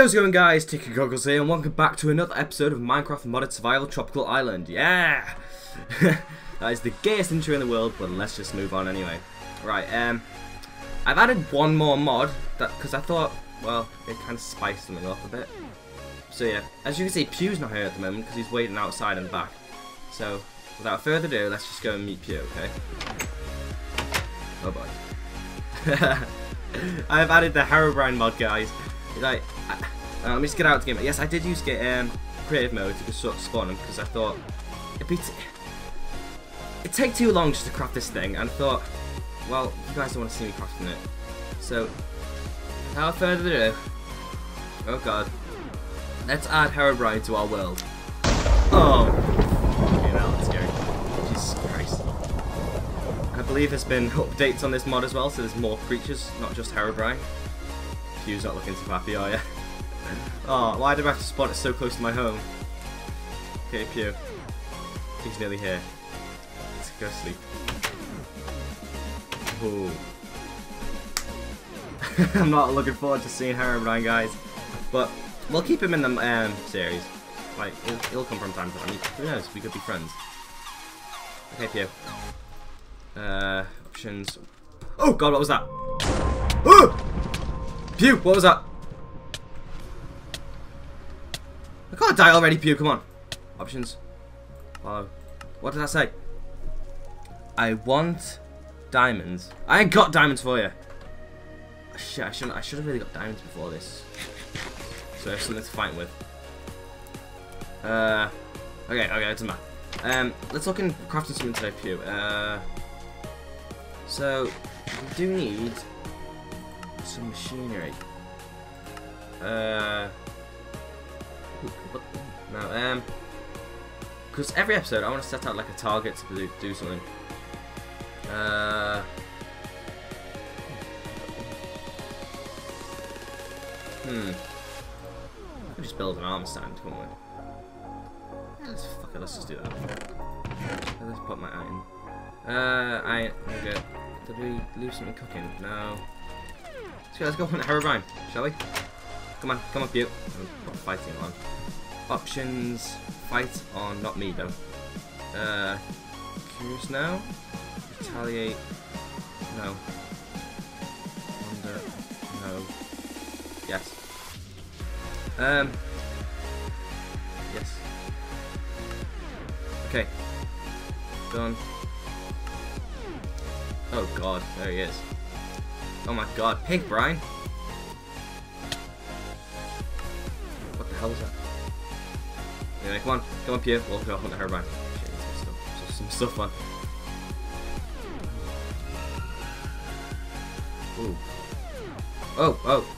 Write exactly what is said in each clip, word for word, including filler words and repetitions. How's it going, guys? Turkey Goggles here, and welcome back to another episode of Minecraft Modded Survival Tropical Island. Yeah! That is the gayest intro in the world, but let's just move on anyway. Right, um, I've added one more mod, that because I thought, well, it kind of spiced something up a bit. So yeah, as you can see, Pew's not here at the moment, because he's waiting outside and back. So, without further ado, let's just go and meet Pew, okay? Oh boy. I've added the Herobrine mod, guys. Like, I, uh, let me just get out of the game. Yes, I did use get um, creative mode to just sort of spawn them because I thought it'd be t it'd take too long just to craft this thing, and I thought, well, you guys don't want to see me crafting it. So, without further ado, oh god, let's add Herobrine to our world. Oh, you know, that's scary. Jesus Christ! I believe there's been updates on this mod as well, so there's more creatures, not just Herobrine. Pew's not looking too happy, are you? Oh, why did I have to spawn it so close to my home? Okay, Pew. He's nearly here. Let's go sleep. Ooh. I'm not looking forward to seeing Herobrine, guys. But we'll keep him in the um, series. Like, he'll, he'll come from time to time. Who knows? We could be friends. Okay, Pew. Uh, options. Oh, God, what was that? Oh! Pew, what was that? I can't die already, Pew, come on. Options. Follow. What did I say? I want diamonds. I ain't got diamonds for you. Shit, I shouldn't I should have really got diamonds before this. So I have something to fight with. Uh okay, okay, it doesn't matter. Um let's look in crafting something today, Pew. Uh so we do need some machinery. Uh, no, um, because every episode I want to set out like a target to do, do something. Uh, hmm. I could just build an arm stand, couldn't we? Let's fuck it. Let's just do that. Let's put my iron. Uh, iron. Okay. Did we leave something cooking? No. Let's go for an Herobrine, shall we? Come on, come on, Pew. I'm not fighting on. Options, fight on, not me though. Uh, curious now? Retaliate? No. Wonder? No. Yes. Um. Yes. Okay. Done. Oh god, there he is. Oh my god, pig brine! What the hell was that? Anyway, come on, come on, Pew, we'll go hunt the Herobrine. Shit, some stuff, some stuff on. Ooh. Oh, oh.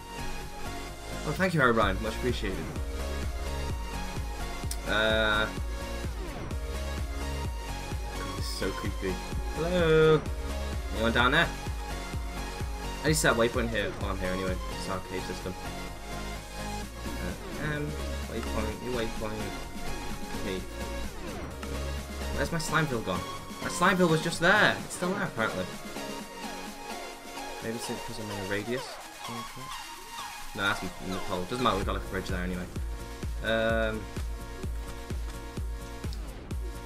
Oh, thank you, Herobrine, much appreciated. Uh. This is so creepy. Hello! Anyone down there? I just set a waypoint here, well, I'm here anyway, it's our cave system. Uh, um, waypoint, new waypoint. Okay. Where's my Slimeville gone? My Slimeville was just there! It's still there, apparently. Maybe it's because I'm in a radius? No, that's in the pole. Doesn't matter, we've got like a bridge there anyway. Um.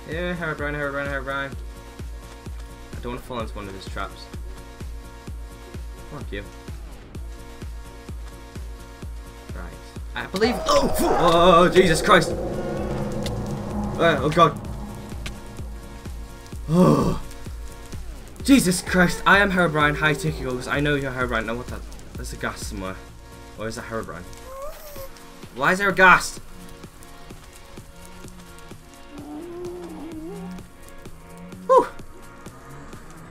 Yeah, Herobrine, Herobrine, Herobrine. I don't want to fall into one of his traps. Thank you. Right. I believe. Oh! Oh, Jesus Christ! Oh, oh God! Oh! Jesus Christ! I am Herobrine. Hi, Turkey Goggles. I know you're Herobrine. Now what? That? There's a ghast somewhere. Or is that Herobrine? Why is there a ghast?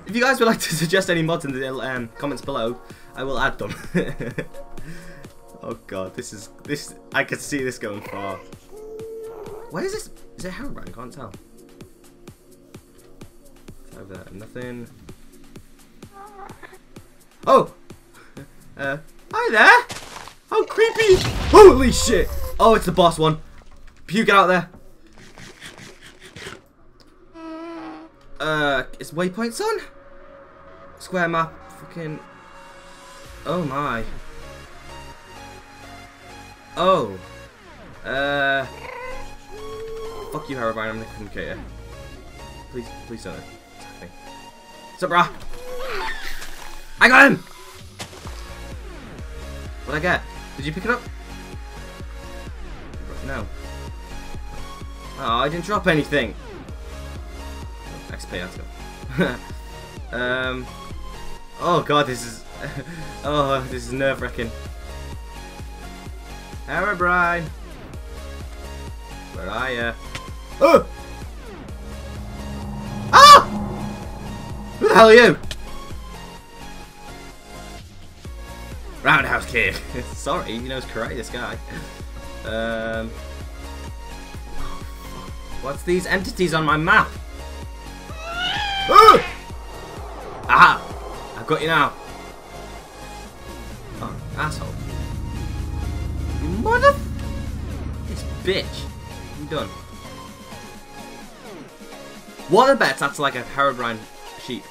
If you guys would like to suggest any mods in the um, comments below, I will add them. Oh god, this is this. I could see this going far. Where is this? Is it Herobrine? I can't tell. Over there, nothing. Oh, uh, hi there. How creepy! Holy shit! Oh, it's the boss one. Pew, get out there. Uh, is waypoints on? Square map, fucking. Oh my. Oh. Uh. Fuck you, Herobrine. I'm the communicator. Please, please don't attack me. What's up, brah? I got him. What'd I get? Did you pick it up? No. Oh, I didn't drop anything. Oh, X P, let's go. um. Oh god, this is. Oh, this is nerve-wracking. Herobrine! Where are ya? Oh! Ah! Who the hell are you? Roundhouse kick! Sorry, he knows karate, this guy. Um. What's these entities on my map? Oh! Aha! I've got you now. Oh, asshole. Mother... This bitch. I'm done. What a bet that's like a Herobrine sheep.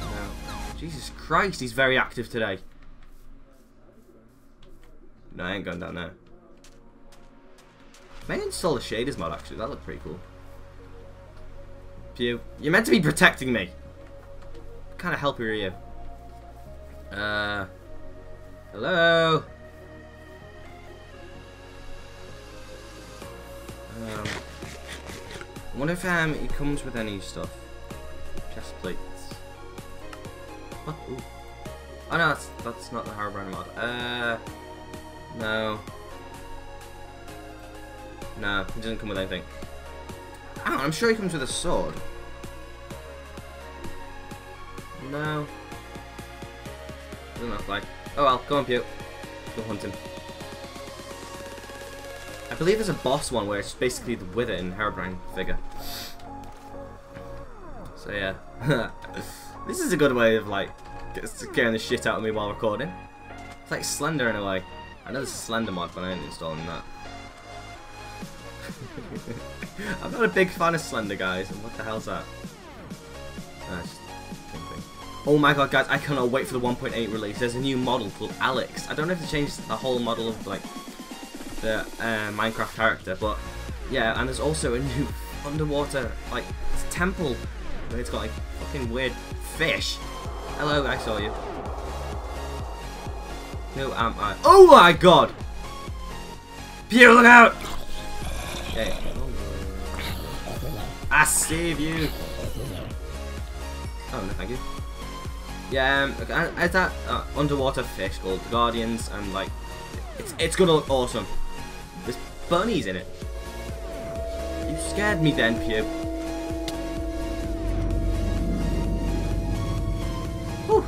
No. Jesus Christ, he's very active today. No, I ain't going down there. May I install the shaders mod, actually? That looked pretty cool. Pew. You're meant to be protecting me. What kind of helper are you? Uh... Hello. Um, I wonder if um he comes with any stuff. Chest plates. What? Ooh. Oh no, that's that's not the Herobrine mod. Uh, no. No, he doesn't come with anything. Oh, I'm sure he comes with a sword. No. Doesn't look like. Oh well, go on, Pew. Go hunt him. I believe there's a boss one where it's basically the Wither and Herobrine figure. So yeah. This is a good way of like scaring the shit out of me while recording. It's like Slender in a way. I know there's a Slender mod, but I ain't installing that. I'm not a big fan of Slender, guys. And what the hell's that? Nice. Oh my god, guys, I cannot wait for the one point eight release. There's a new model called Alex. I don't know if they changed the whole model of, like, the uh, Minecraft character, but, yeah, and there's also a new underwater, like, temple where it's got, like, fucking weird fish. Hello, I saw you. Who am I? Oh my god! Pew, look out! Yeah. I save you! Oh, no, thank you. Yeah, um, is that uh, underwater fish called the Guardians, and like, it's it's gonna look awesome. There's bunnies in it. You scared me then, Pew. Whew.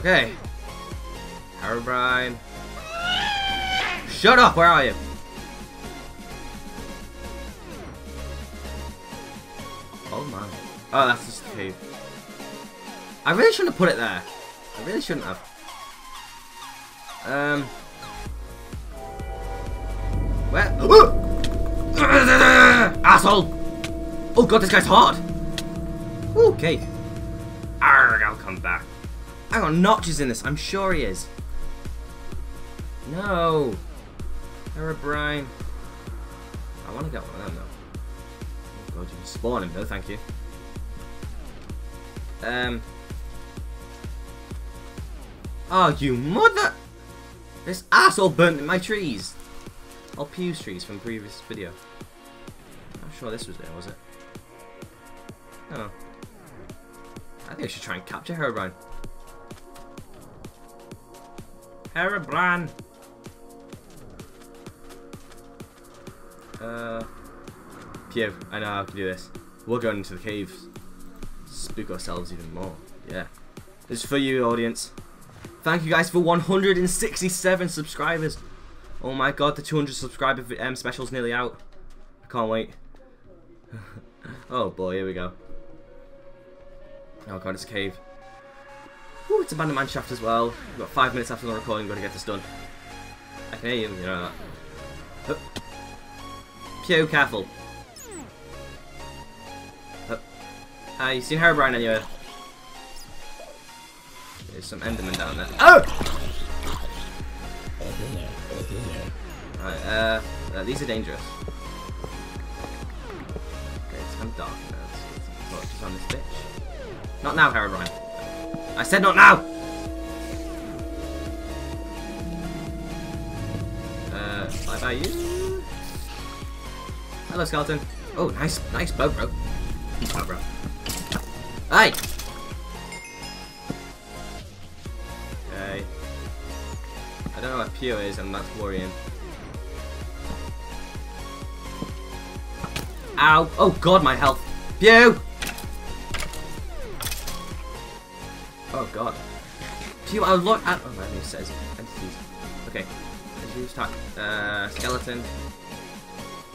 Okay. Herobrine. Shut up, where are you? Oh my. Oh, that's just a cave. I really shouldn't have put it there. I really shouldn't have. Um. Where? Asshole! Oh god, this guy's hard! Okay. Arrgh, I'll come back. Hang on, Notch is in this. I'm sure he is. No. Herobrine. I want to get one of them though. God, you can spawn him though, thank you. Um. Oh, you mother! This asshole burnt my trees! Or Pew's trees from previous video. I'm sure this was there, was it? Oh. I think I should try and capture Herobrine. Herobrine! Uh. Pew, I know how to do this. We're going into the caves. Spook ourselves even more. Yeah. This is for you, audience. Thank you guys for one hundred sixty-seven subscribers. Oh my god, the two hundred subscriber um, special's nearly out. I can't wait. Oh boy, here we go. Oh god, it's a cave. Ooh, it's a abandoned mine shaft as well. We've got five minutes after the recording, gotta get this done. I can hear you, you know that. Pew, careful. Uh, you seen Herobrine anyway? There's some Endermen down there. Oh! What's in there? What's in there? Alright, uh, uh, these are dangerous. Okay, it's kind of dark now. Let's focus on this bitch. Not now, Herobrine. I said not now! Uh, bye bye you. Hello, skeleton. Oh, nice, nice bow, bro. Nice bow, bro. Hey! Okay. I don't know what Pio is, I'm not worrying. Ow! Oh god, my health! Pio! Oh god. Pio, I look at. Oh, that says entities. Okay. Let's use attack. Uh, skeleton.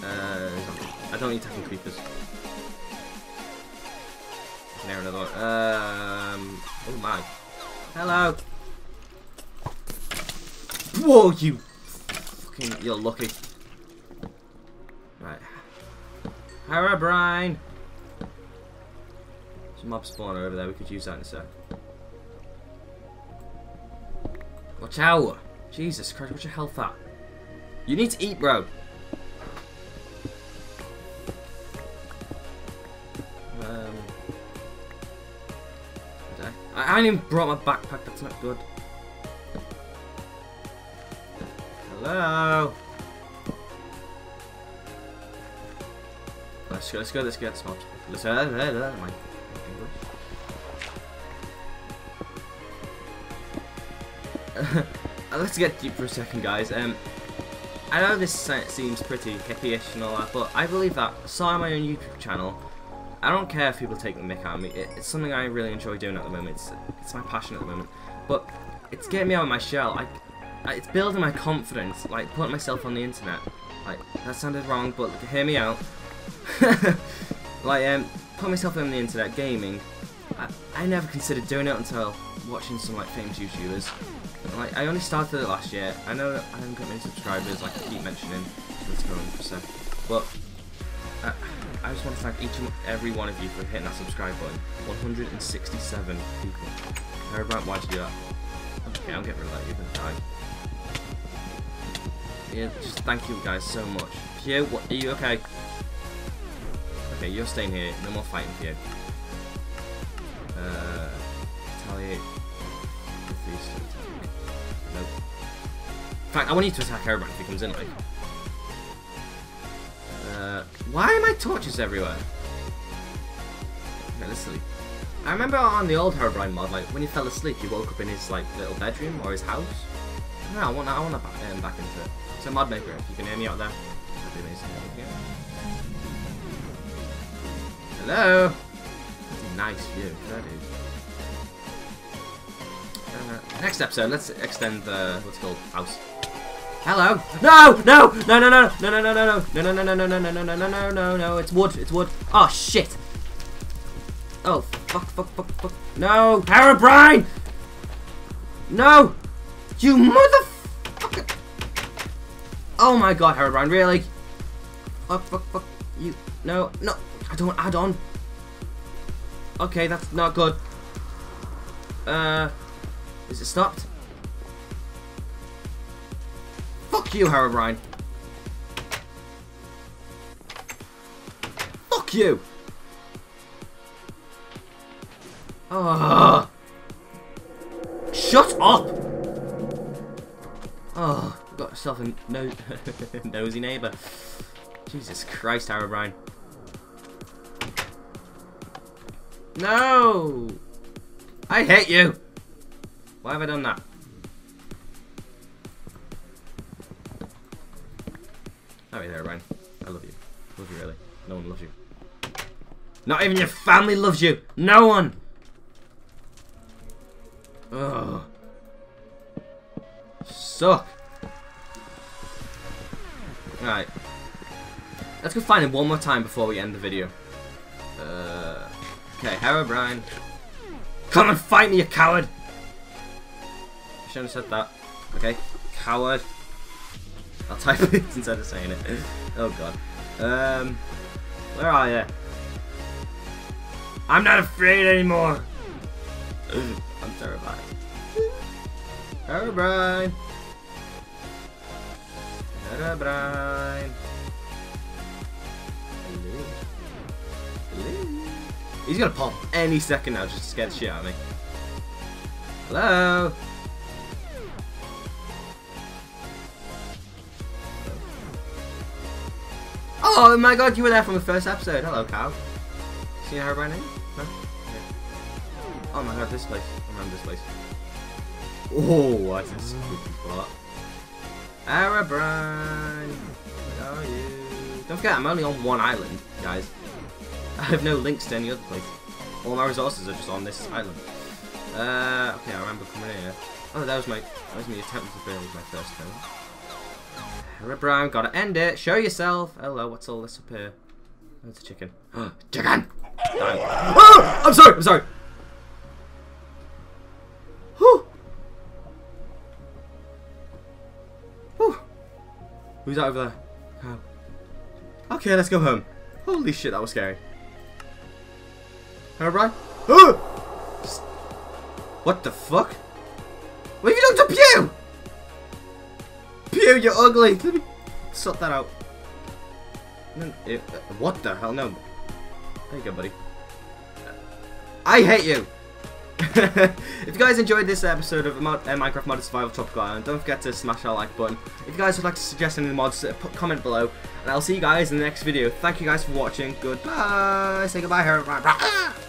Uh, I don't need attacking creepers. There, another one. Um. Oh my. Hello! Whoa, you. Fucking. You're lucky. Right. Herobrine! There's a mob spawner over there, we could use that in a sec. Watch out! Jesus Christ, what's your health at? You need to eat, bro! Um... I haven't even brought my backpack, that's not good. Hello! Let's go, let's go, let's get smart. Let's go, let's go, let's go. Let's get deep for a second, guys. Um, I know this seems pretty hippie-ish and all that, but I believe that, starting my own YouTube channel, I don't care if people take the mick out of me. It, it's something I really enjoy doing at the moment. It's, it's my passion at the moment. But it's getting me out of my shell. I, I, it's building my confidence, like putting myself on the internet. Like, that sounded wrong, but hear me out. Like, um, put myself on the internet, gaming. I, I never considered doing it until watching some, like, famous YouTubers. Like, I only started it last year. I know that I haven't got many subscribers, like I keep mentioning. Let's go in for a sec. But, uh, I just want to thank each and every one of you for hitting that subscribe button. one hundred sixty-seven people. Herobrine, why'd you do that? Okay, I'll get rid of that, you're gonna die. Yeah, just thank you guys so much. Pio, what, are you okay? Okay, you're staying here. No more fighting, Pio. Uh, retaliate. Nope. In fact, I want you to attack Herobrine if he comes in, like. Uh, why are my torches everywhere? Okay, let's sleep. I remember on the old Herobrine mod, like, when he fell asleep, he woke up in his, like, little bedroom or his house. No, I want, I want to back, um, back into it. So, mod maker, if you can hear me out there, that'd be amazing. Yeah. Hello! That's a nice view, that is. Next episode, let's extend the what's it called house. Hello! No! No! No! No! No! No! No! No! No! No! No! No! No! No! No! No! No! No! No! No! No! It's wood! It's wood! Oh shit! Oh fuck! Fuck! Fuck! Fuck! No! Herobrine! No! You motherfucker! Oh my god, Herobrine! Really? Fuck! Fuck! Fuck! You? No! No! I don't add on. Okay, that's not good. Uh. Is it stopped? Fuck you, Herobrine. Fuck you. Ah! Oh. Shut up. Oh, got yourself a no nosy neighbour. Jesus Christ, Herobrine. No. I hate you. Why have I done that? Alright there, Ryan. I love you. Love you, really. No one loves you. Not even your family loves you! No one! Ugh. Suck! Alright. Let's go find him one more time before we end the video. Uh, okay, Herobrine. Come and fight me, you coward! I shouldn't have said that. Okay. Coward. I'll type it instead of saying it. Oh god. Um, where are you? I'm not afraid anymore. I'm terrified. Herobrine! Herobrine! Hello. Hello. He's gonna pop any second now, just to scare the shit out of me. Hello? Oh my god, you were there from the first episode. Hello, cow. See how Herobrine is? No? Yeah. Oh my god, this place. I remember this place. Oh, that's a spooky spot. Herobrine, where are you? Don't forget, I'm only on one island, guys. I have no links to any other place. All my resources are just on this island. Uh, okay, I remember coming here. Oh, that was my, that was me attempting to build my first time. Herobrine, gotta end it. Show yourself. Hello, what's all this up here? Oh, it's a chicken. Chicken! Oh, I'm sorry, I'm sorry. Whew. Whew. Who's that over there? Oh. Okay, let's go home. Holy shit, that was scary. Herobrine? Oh! What the fuck? What have you done to Pew? Pew, you're ugly! Let me sort that out. No, it, what the hell? No. There you go, buddy. I hate you! If you guys enjoyed this episode of Mod, uh, Minecraft Modded Survival Tropical Island, don't forget to smash that like button. If you guys would like to suggest any mods, uh, put, comment below. And I'll see you guys in the next video. Thank you guys for watching. Goodbye! Say goodbye, Herobrine.